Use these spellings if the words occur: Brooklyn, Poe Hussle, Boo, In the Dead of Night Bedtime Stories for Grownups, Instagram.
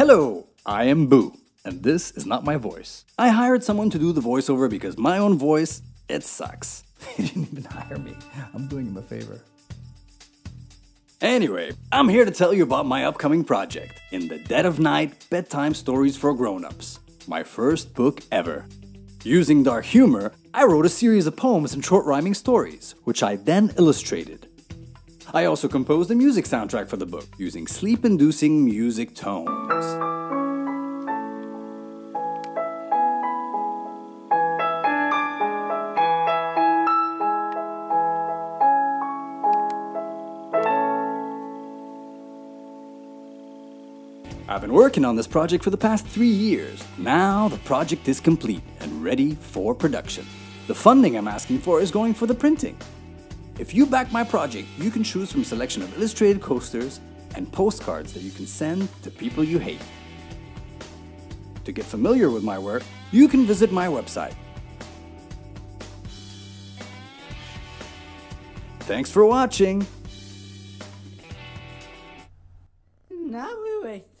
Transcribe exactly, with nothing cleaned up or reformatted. Hello, I am Boo, and this is not my voice. I hired someone to do the voiceover because my own voice, it sucks. They didn't even hire me. I'm doing him a favor. Anyway, I'm here to tell you about my upcoming project, In the Dead of Night Bedtime Stories for Grownups, my first book ever. Using dark humor, I wrote a series of poems and short rhyming stories, which I then illustrated. I also composed a music soundtrack for the book, using sleep-inducing music tones. I've been working on this project for the past three years. Now the project is complete and ready for production. The funding I'm asking for is going for the printing. If you back my project, you can choose from a selection of illustrated coasters and postcards that you can send to people you hate. To get familiar with my work, you can visit my website. Thanks for watching! Now we wait.